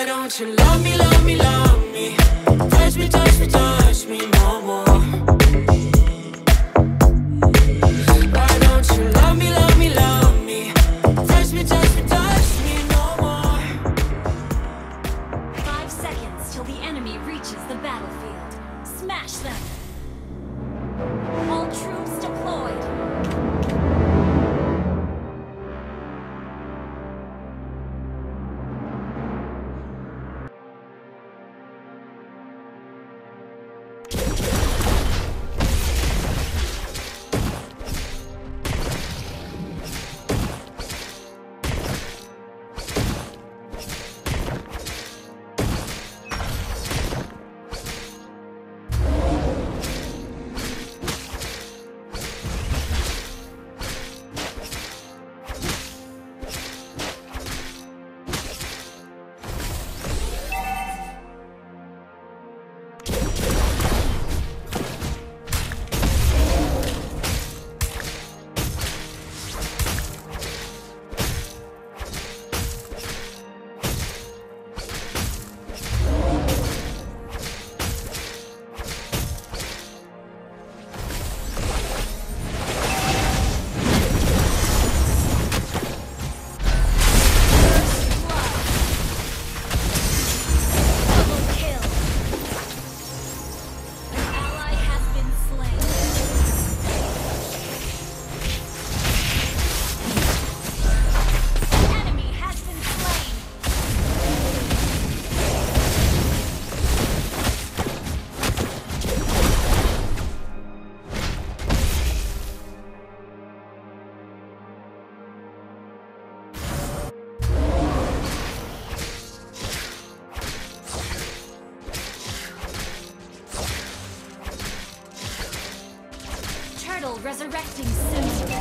Why don't you love me, love me, love me? Touch me, touch me, touch me no more. Why don't you love me, love me, love me? Touch me, touch me, touch me no more. 5 seconds till the enemy reaches the battlefield. Smash them. All troops deployed. Resurrecting Simba.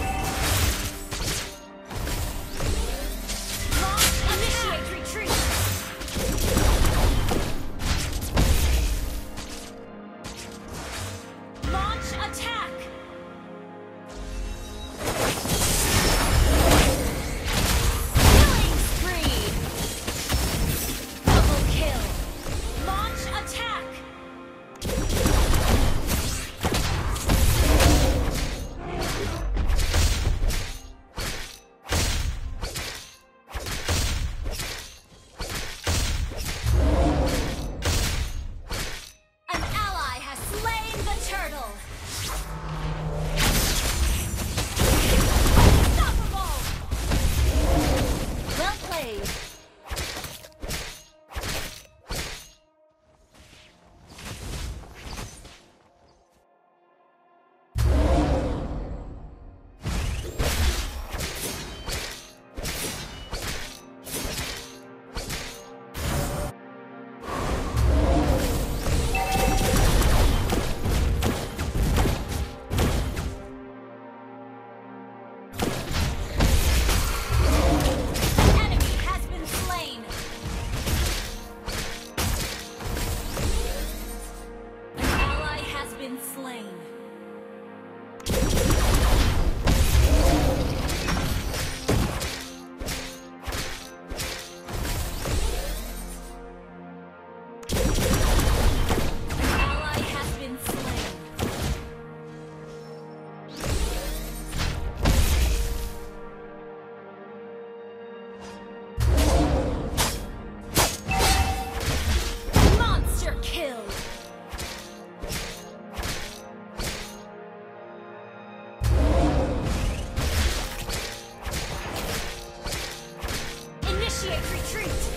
Retreat.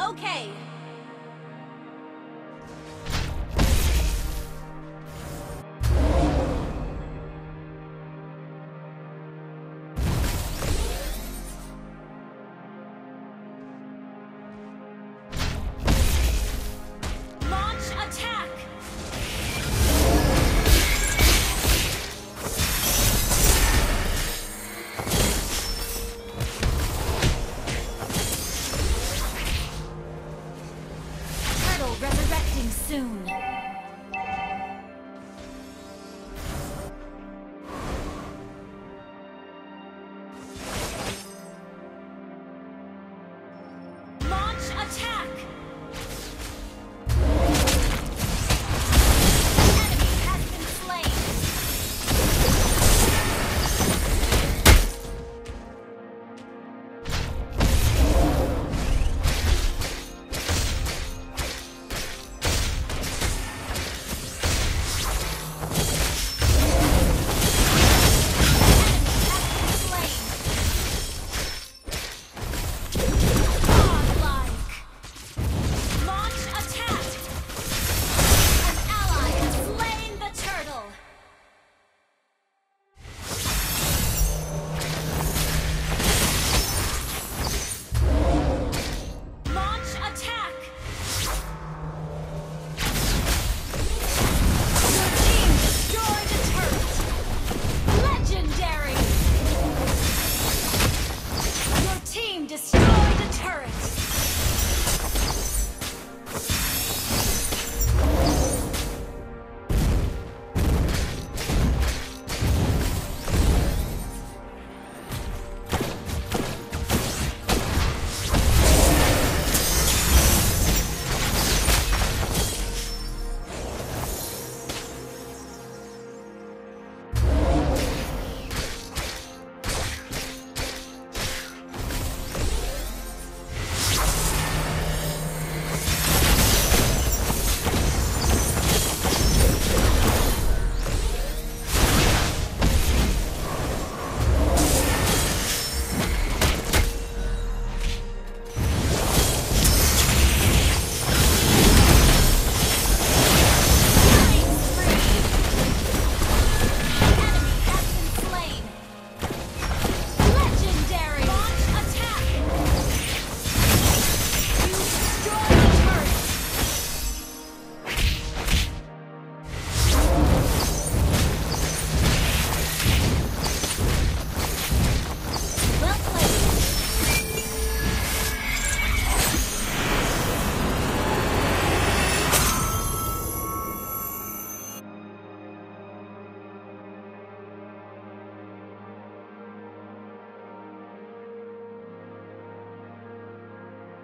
Okay.